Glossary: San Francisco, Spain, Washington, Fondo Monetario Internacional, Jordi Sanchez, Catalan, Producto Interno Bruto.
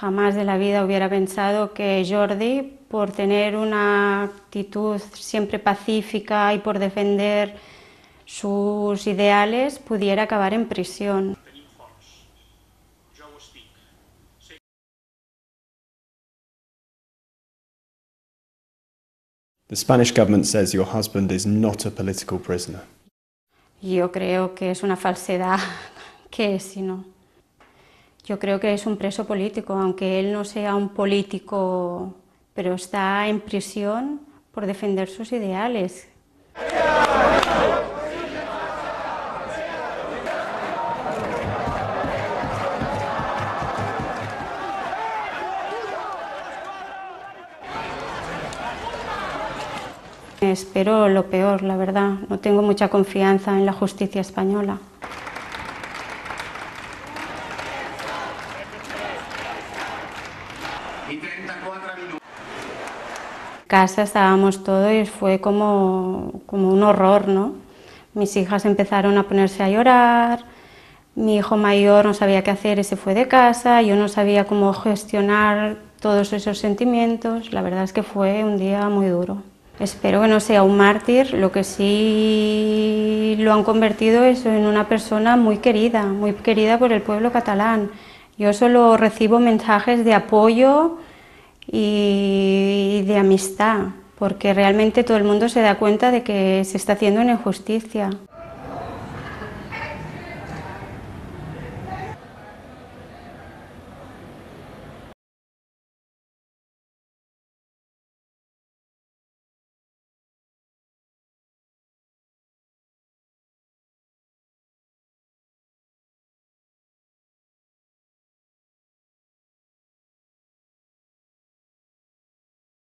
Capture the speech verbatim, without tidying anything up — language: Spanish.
Jamás de la vida hubiera pensado que Jordi, por tener una actitud siempre pacífica y por defender sus ideales, pudiera acabar en prisión. The Spanish government says your husband is not a political prisoner. Yo creo que es una falsedad. ¿Qué es sino? Yo creo que es un preso político, aunque él no sea un político, pero está en prisión por defender sus ideales. Espero lo peor, la verdad. No tengo mucha confianza en la justicia española. En casa estábamos todos y fue como, como un horror, ¿no? Mis hijas empezaron a ponerse a llorar, mi hijo mayor no sabía qué hacer y se fue de casa, yo no sabía cómo gestionar todos esos sentimientos. La verdad es que fue un día muy duro. Espero que no sea un mártir, lo que sí lo han convertido es en una persona muy querida, muy querida por el pueblo catalán. Yo solo recibo mensajes de apoyo y de amistad, porque realmente todo el mundo se da cuenta de que se está haciendo una injusticia.